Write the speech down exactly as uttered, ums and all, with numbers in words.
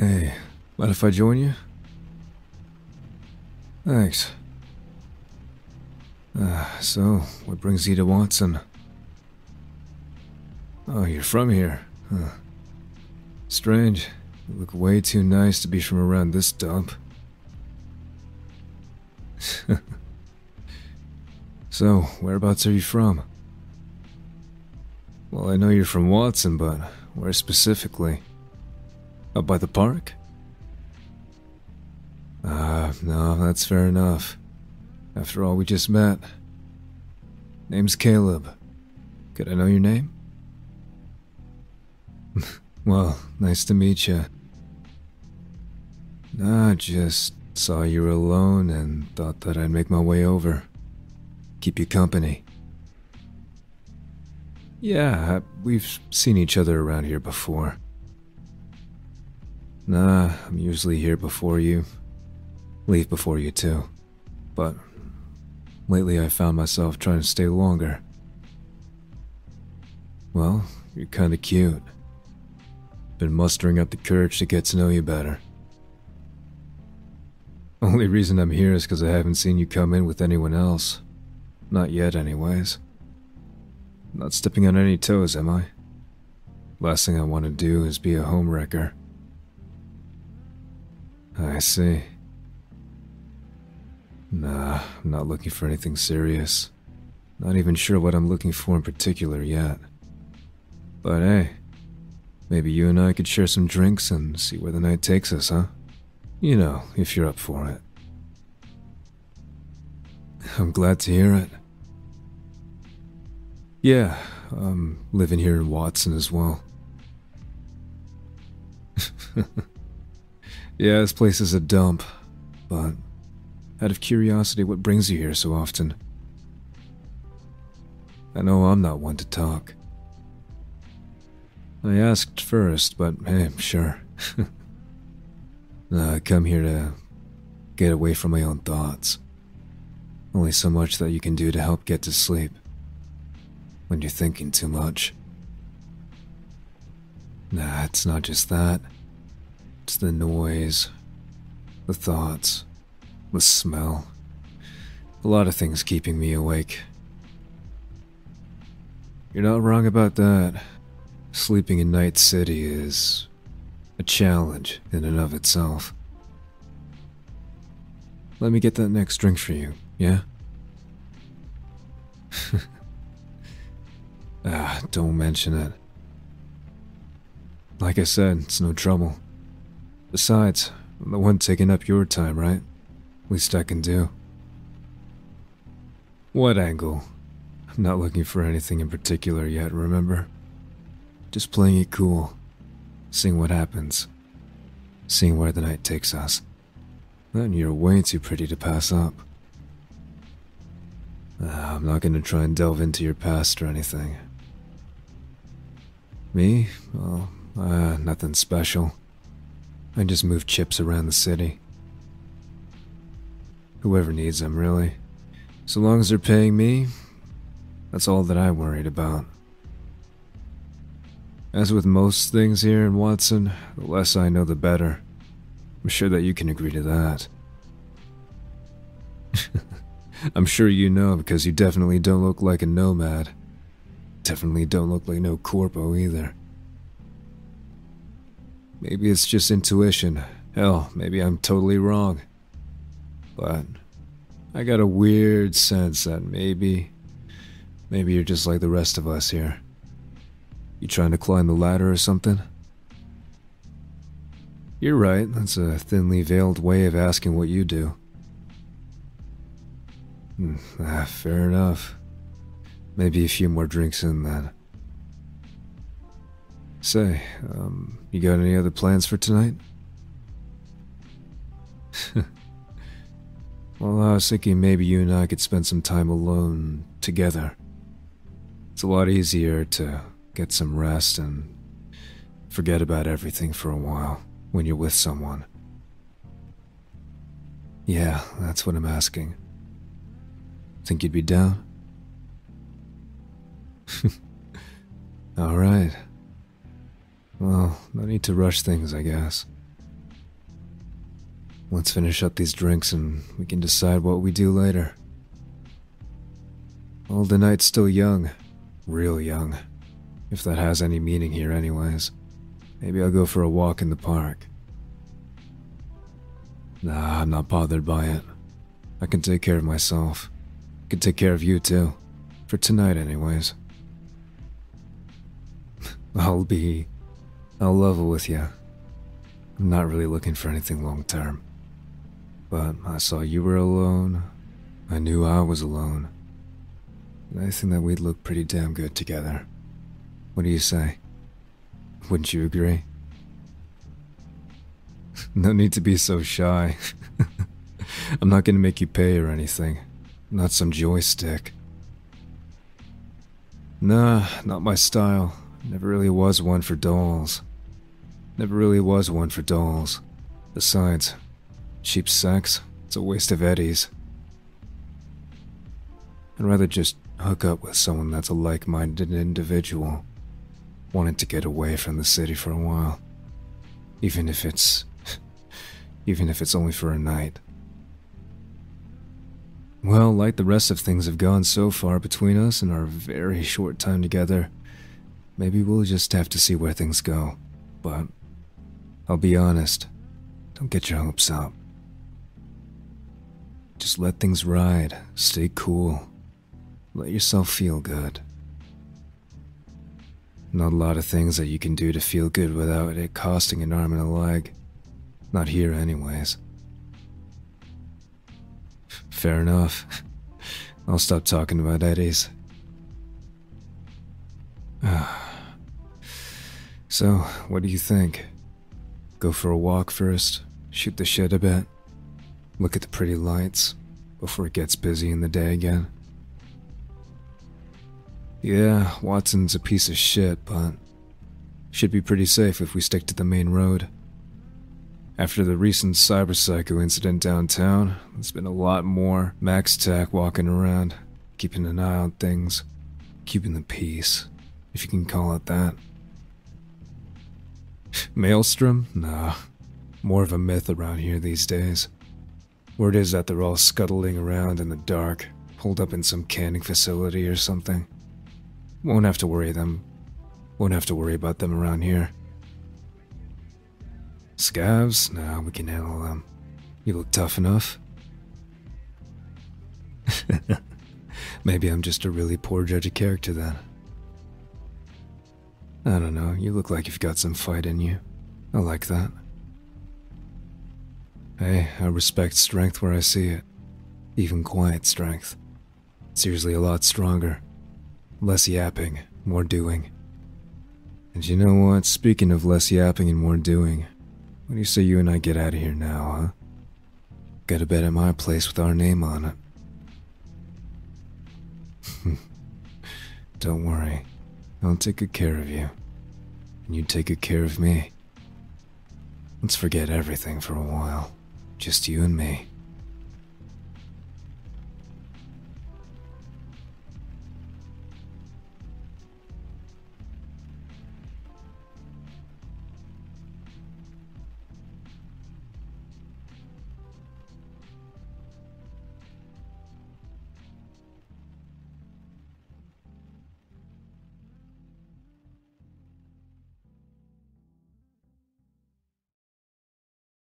Hey, mind if I join you? Thanks. Uh, so, what brings you to Watson? Oh, you're from here, huh? Strange. You look way too nice to be from around this dump. So, whereabouts are you from? Well, I know you're from Watson, but where specifically? Up by the park? Ah, uh, no, that's fair enough. After all, we just met. Name's Caleb. Could I know your name? Well, nice to meet you. Nah, just saw you were alone and thought that I'd make my way over. Keep you company. Yeah, we've seen each other around here before. Nah, I'm usually here before you. Leave before you too. But lately I found myself trying to stay longer. Well, you're kinda cute. Been mustering up the courage to get to know you better. Only reason I'm here is because I haven't seen you come in with anyone else. Not yet, anyways. Not stepping on any toes, am I? Last thing I want to do is be a homewrecker. I see. Nah, I'm not looking for anything serious. Not even sure what I'm looking for in particular yet. But hey, maybe you and I could share some drinks and see where the night takes us, huh? You know, if you're up for it. I'm glad to hear it. Yeah, I'm living here in Watson as well. Yeah, this place is a dump, but out of curiosity, what brings you here so often? I know I'm not one to talk. I asked first, but hey, sure. I come here to get away from my own thoughts. Only so much that you can do to help get to sleep when you're thinking too much. Nah, it's not just that. It's the noise, the thoughts, the smell. A lot of things keeping me awake. You're not wrong about that. Sleeping in Night City is a challenge in and of itself. Let me get that next drink for you, yeah? Ah, don't mention it. Like I said, it's no trouble. Besides, I'm the one taking up your time, right? Least I can do. What angle? I'm not looking for anything in particular yet, remember? Just playing it cool, seeing what happens, seeing where the night takes us. Then you're way too pretty to pass up. Uh, I'm not going to try and delve into your past or anything. Me? Well, uh, nothing special. I just move chips around the city. Whoever needs them, really. So long as they're paying me, that's all that I'm worried about. As with most things here in Watson, the less I know the better. I'm sure that you can agree to that. I'm sure you know because you definitely don't look like a nomad. Definitely don't look like no corpo either. Maybe it's just intuition. Hell, maybe I'm totally wrong. But I got a weird sense that maybe, maybe you're just like the rest of us here. You trying to climb the ladder or something? You're right, that's a thinly veiled way of asking what you do. Mm, ah, fair enough. Maybe a few more drinks in then. Say, um, you got any other plans for tonight? Well, I was thinking maybe you and I could spend some time alone together. It's a lot easier to get some rest and forget about everything for a while when you're with someone. Yeah, that's what I'm asking. Think you'd be down? Alright. Well, no need to rush things, I guess. Let's finish up these drinks and we can decide what we do later. All the night's still young. Real young. If that has any meaning here anyways. Maybe I'll go for a walk in the park. Nah, I'm not bothered by it. I can take care of myself. I can take care of you too. For tonight anyways. I'll be... I'll level with you. I'm not really looking for anything long term. But I saw you were alone. I knew I was alone. And I think that we'd look pretty damn good together. What do you say? Wouldn't you agree? No need to be so shy. I'm not gonna make you pay or anything. Not some joystick. Nah, not my style. Never really was one for dolls. Never really was one for dolls. Besides, cheap sex, it's a waste of eddies. I'd rather just hook up with someone that's a like-minded individual. Wanted to get away from the city for a while. Even if it's... even if it's only for a night. Well, like the rest of things have gone so far between us in our very short time together, maybe we'll just have to see where things go. But, I'll be honest, don't get your hopes up. Just let things ride, stay cool, let yourself feel good. Not a lot of things that you can do to feel good without it costing an arm and a leg. Not here anyways. Fair enough. I'll stop talking about eddies. So, what do you think? Go for a walk first, shoot the shit a bit, look at the pretty lights, before it gets busy in the day again. Yeah, Watson's a piece of shit, but should be pretty safe if we stick to the main road. After the recent cyber psycho incident downtown, there's been a lot more Max Tac walking around, keeping an eye on things, keeping the peace, if you can call it that. Maelstrom? Nah. More of a myth around here these days. Word is that they're all scuttling around in the dark, holed up in some canning facility or something. Won't have to worry them. Won't have to worry about them around here. Scavs? Nah, we can handle them. You look tough enough. Maybe I'm just a really poor judge of character then. I don't know, you look like you've got some fight in you. I like that. Hey, I respect strength where I see it. Even quiet strength. Seriously, a lot stronger. Less yapping, more doing. And you know what, speaking of less yapping and more doing, what do you say you and I get out of here now, huh? Go to bed at my place with our name on it. Don't worry. I'll take good care of you, and you take good care of me. Let's forget everything for a while, just you and me.